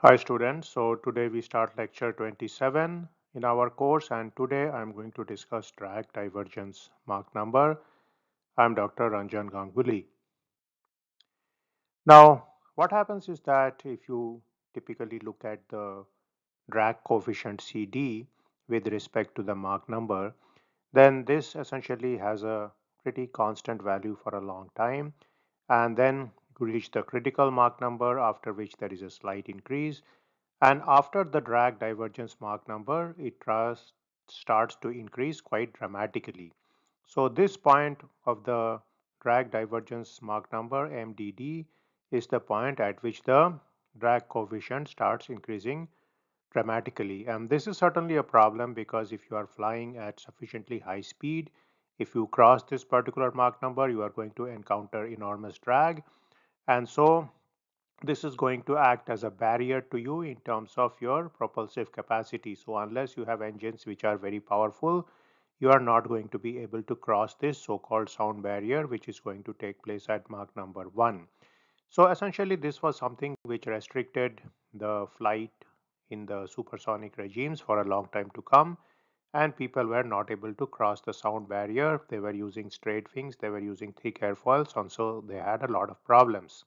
Hi students, so today we start lecture 27 in our course, and today I am going to discuss drag divergence Mach number. I am Dr. Ranjan Ganguli. Now what happens is that if you typically look at the drag coefficient CD with respect to the Mach number, then this essentially has a pretty constant value for a long time, and then reach the critical Mach number, after which there is a slight increase, and after the drag divergence Mach number it starts to increase quite dramatically. So this point of the drag divergence Mach number, MDD, is the point at which the drag coefficient starts increasing dramatically, and this is certainly a problem because if you are flying at sufficiently high speed, if you cross this particular Mach number you are going to encounter enormous drag. And so this is going to act as a barrier to you in terms of your propulsive capacity. So unless you have engines which are very powerful, you are not going to be able to cross this so-called sound barrier, which is going to take place at Mach number 1. So essentially this was something which restricted the flight in the supersonic regimes for a long time to come, and people were not able to cross the sound barrier. They were using straight wings, they were using thick airfoils, and so they had a lot of problems.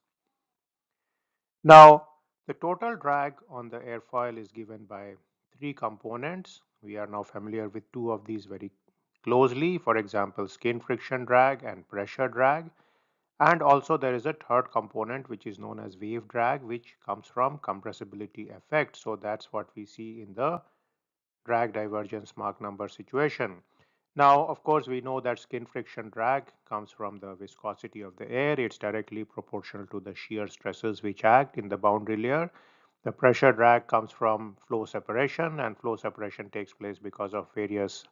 Now the total drag on the airfoil is given by three components. We are now familiar with two of these very closely, for example skin friction drag and pressure drag, and also there is a third component which is known as wave drag, which comes from compressibility effect. So that's what we see in the drag divergence Mach number situation. Now of course we know that skin friction drag comes from the viscosity of the air. It's directly proportional to the shear stresses which act in the boundary layer. The pressure drag comes from flow separation, and flow separation takes place because of various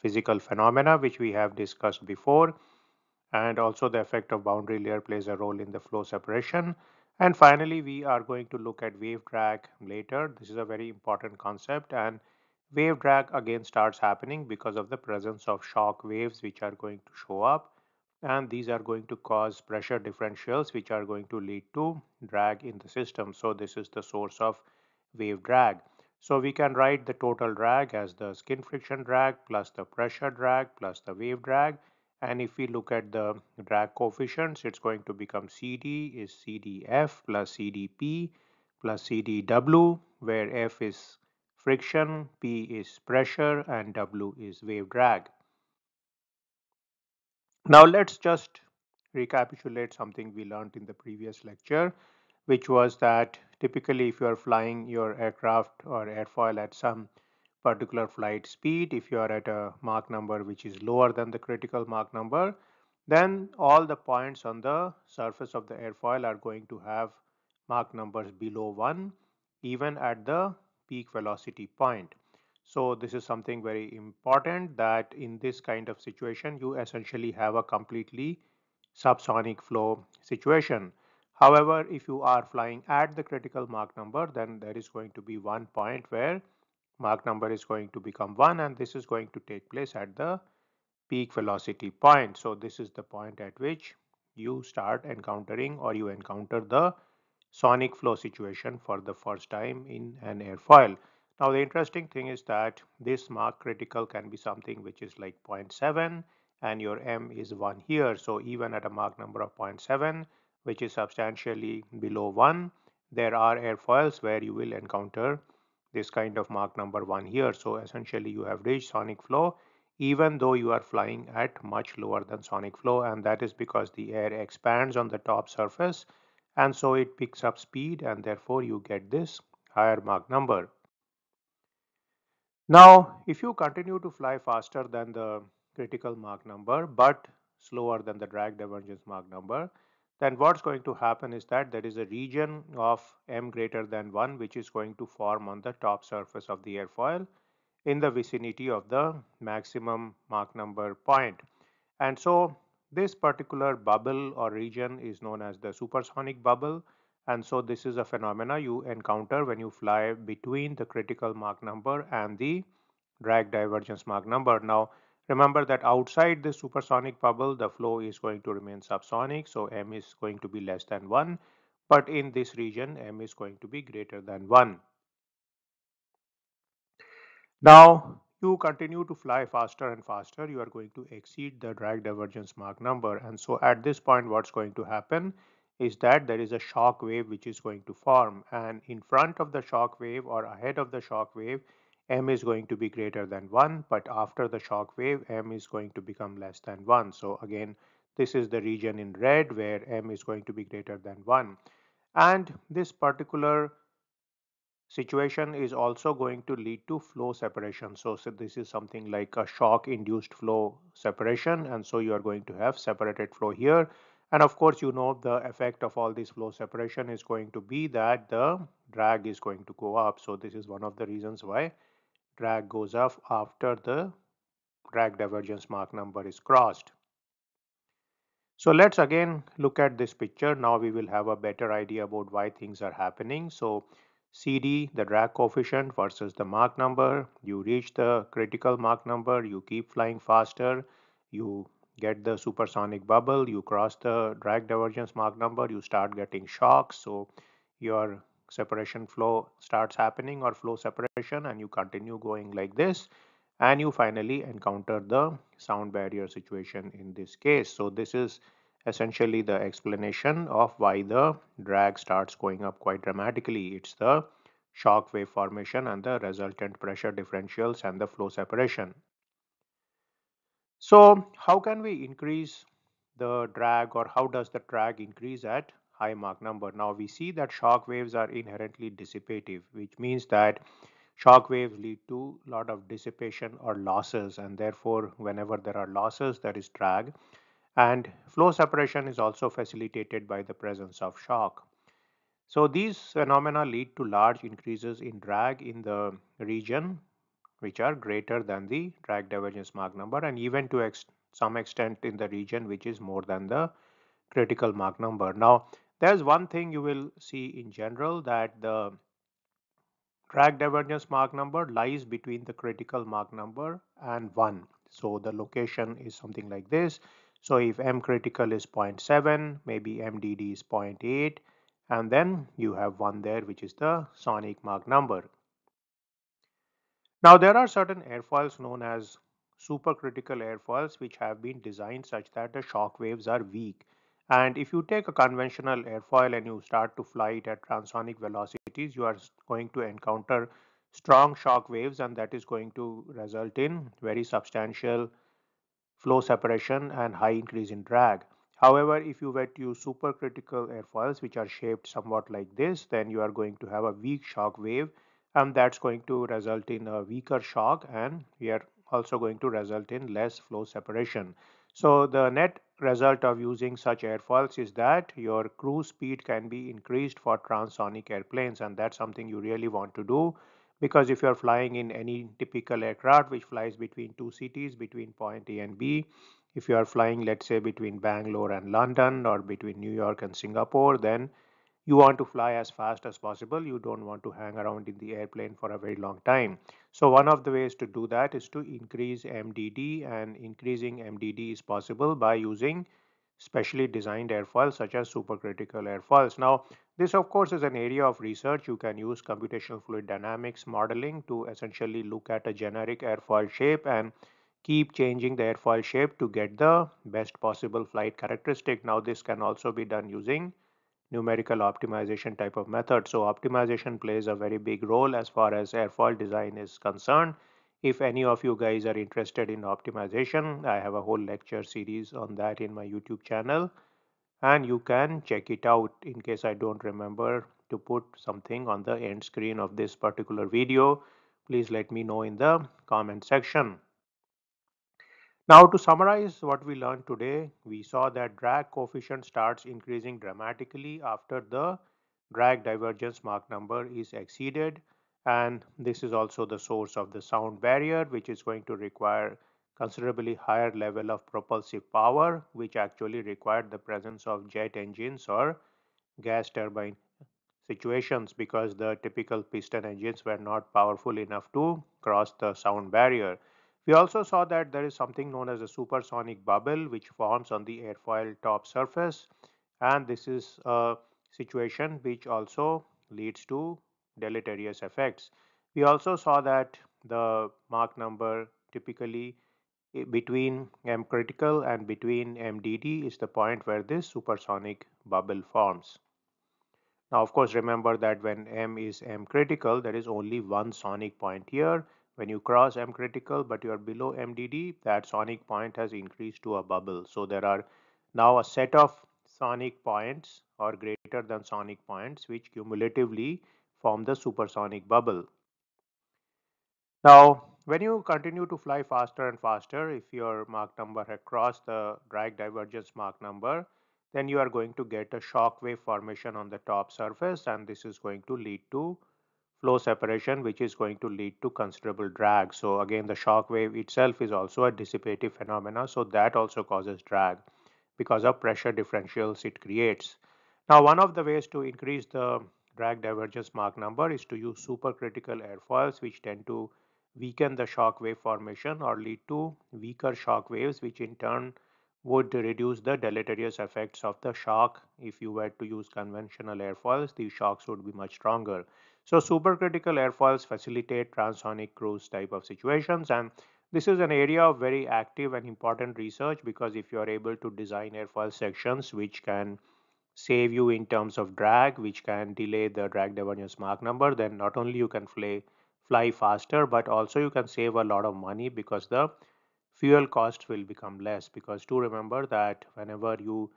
physical phenomena which we have discussed before, and also the effect of boundary layer plays a role in the flow separation. And finally we are going to look at wave drag later. This is a very important concept, and wave drag again starts happening because of the presence of shock waves which are going to show up, and these are going to cause pressure differentials which are going to lead to drag in the system. So this is the source of wave drag. So we can write the total drag as the skin friction drag plus the pressure drag plus the wave drag, and if we look at the drag coefficients, it's going to become CD is CDF plus CDP plus CDW, where F is friction, P is pressure, and W is wave drag. Now let's just recapitulate something we learned in the previous lecture, which was that typically if you are flying your aircraft or airfoil at some particular flight speed, if you are at a Mach number which is lower than the critical Mach number, then all the points on the surface of the airfoil are going to have Mach numbers below 1, even at the peak velocity point. So this is something very important, that in this kind of situation you essentially have a completely subsonic flow situation. However, if you are flying at the critical Mach number, then there is going to be one point where Mach number is going to become 1, and this is going to take place at the peak velocity point. So this is the point at which you start encountering, or you encounter, the sonic flow situation for the first time in an airfoil. Now the interesting thing is that this Mach critical can be something which is like 0.7, and your M is 1 here. So even at a Mach number of 0.7, which is substantially below 1, there are airfoils where you will encounter this kind of Mach number 1 here. So essentially you have reached sonic flow even though you are flying at much lower than sonic flow, and that is because the air expands on the top surface, and so it picks up speed, and therefore you get this higher Mach number. Now if you continue to fly faster than the critical Mach number but slower than the drag divergence Mach number, then what's going to happen is that there is a region of M greater than 1 which is going to form on the top surface of the airfoil in the vicinity of the maximum Mach number point. And so this particular bubble or region is known as the supersonic bubble, and so this is a phenomena you encounter when you fly between the critical Mach number and the drag divergence Mach number. Now remember that outside the supersonic bubble the flow is going to remain subsonic, so M is going to be less than 1, But in this region, M is going to be greater than 1. Now, you continue to fly faster and faster. You are going to exceed the drag divergence Mach number. And so at this point, what's going to happen is that there is a shock wave which is going to form. And in front of the shock wave or ahead of the shock wave, M is going to be greater than 1. But after the shock wave, M is going to become less than 1. So again, this is the region in red where M is going to be greater than 1. And this particular situation is also going to lead to flow separation. So this is something like a shock induced flow separation. And so you are going to have separated flow here. And of course, you know, the effect of all this flow separation is going to be that the drag is going to go up. So this is one of the reasons why drag goes up after the drag divergence Mach number is crossed. So let's again look at this picture. Now we will have a better idea about why things are happening. So CD, the drag coefficient versus the Mach number, you reach the critical Mach number, you keep flying faster, you get the supersonic bubble, you cross the drag divergence Mach number, you start getting shocks. So your separation flow starts happening, or flow separation, and you continue going like this. And you finally encounter the sound barrier situation in this case. So this is essentially the explanation of why the drag starts going up quite dramatically. It's the shock wave formation and the resultant pressure differentials and the flow separation. So how can we increase the drag, or how does the drag increase at high Mach number? Now we see that shock waves are inherently dissipative, which means that shock waves lead to a lot of dissipation or losses, and therefore whenever there are losses, there is drag. And flow separation is also facilitated by the presence of shock. So these phenomena lead to large increases in drag in the region which are greater than the drag divergence Mach number, and even to some extent in the region which is more than the critical Mach number. Now there's one thing you will see in general, that the drag divergence Mach number lies between the critical Mach number and 1. So the location is something like this. So if M critical is 0.7, maybe MDD is 0.8, and then you have 1 there, which is the sonic Mach number. Now there are certain airfoils known as supercritical airfoils which have been designed such that the shock waves are weak. And if you take a conventional airfoil and you start to fly it at transonic velocities, you are going to encounter strong shock waves, and that is going to result in very substantial flow separation and high increase in drag. However, if you were to use supercritical airfoils which are shaped somewhat like this, then you are going to have a weak shock wave, and that's going to result in a weaker shock, and we are also going to result in less flow separation. So the net result of using such airfoils is that your cruise speed can be increased for transonic airplanes, and that's something you really want to do, because if you're flying in any typical aircraft which flies between two cities, between point A and B, if you are flying, let's say, between Bangalore and London, or between New York and Singapore, then you want to fly as fast as possible. You don't want to hang around in the airplane for a very long time. So one of the ways to do that is to increase MDD, and increasing MDD is possible by using specially designed airfoils such as supercritical airfoils. Now, this of course is an area of research. You can use computational fluid dynamics modeling to essentially look at a generic airfoil shape and keep changing the airfoil shape to get the best possible flight characteristic. Now, this can also be done using numerical optimization type of method. So optimization plays a very big role as far as airfoil design is concerned. If any of you guys are interested in optimization, I have a whole lecture series on that in my YouTube channel, and you can check it out. In case I don't remember to put something on the end screen of this particular video, please let me know in the comment section. Now, to summarize what we learned today, we saw that drag coefficient starts increasing dramatically after the drag divergence Mach number is exceeded, and this is also the source of the sound barrier, which is going to require considerably higher level of propulsive power, which actually required the presence of jet engines or gas turbine situations, because the typical piston engines were not powerful enough to cross the sound barrier. We also saw that there is something known as a supersonic bubble which forms on the airfoil top surface, and this is a situation, which also leads to deleterious effects. We also saw that the Mach number typically between M critical and between MDD is the point where this supersonic bubble forms. Now, of course, remember that when M is M critical, there is only one sonic point here. When you cross M critical but you are below MDD, that sonic point has increased to a bubble. So there are now a set of sonic points or greater than sonic points which cumulatively form the supersonic bubble. Now, when you continue to fly faster and faster, if your Mach number has crossed the drag divergence Mach number, then you are going to get a shock wave formation on the top surface, and this is going to lead to flow separation, which is going to lead to considerable drag. So again, the shock wave itself is also a dissipative phenomena, so that also causes drag because of pressure differentials it creates. Now, one of the ways to increase the drag divergence Mach number is to use supercritical airfoils, which tend to weaken the shock wave formation or lead to weaker shock waves, which in turn would reduce the deleterious effects of the shock. If you were to use conventional airfoils, the shocks would be much stronger. So supercritical airfoils facilitate transonic cruise type of situations, and this is an area of very active and important research, because if you are able to design airfoil sections which can save you in terms of drag, which can delay the drag divergence Mach number, then not only you can fly faster, but also you can save a lot of money because the fuel costs will become less. Because do remember that whenever you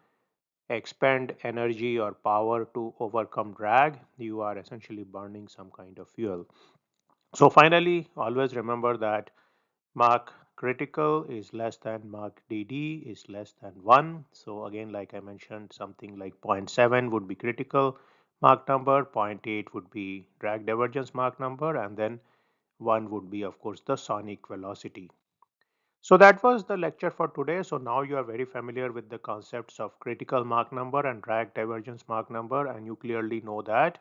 expend energy or power to overcome drag, you are essentially burning some kind of fuel. So finally, always remember that Mach critical is less than Mach DD is less than 1. So again, like I mentioned, something like 0.7 would be critical Mach number, 0.8 would be drag divergence Mach number, and then 1 would be, of course, the sonic velocity. So that was the lecture for today. So now you are very familiar with the concepts of critical Mach number and drag divergence Mach number, and you clearly know that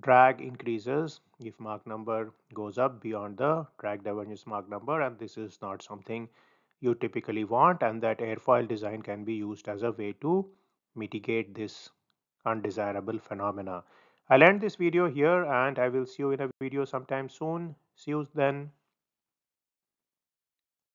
drag increases if Mach number goes up beyond the drag divergence Mach number, and this is not something you typically want, and that airfoil design can be used as a way to mitigate this undesirable phenomena. I'll end this video here, and I will see you in a video sometime soon. See you then.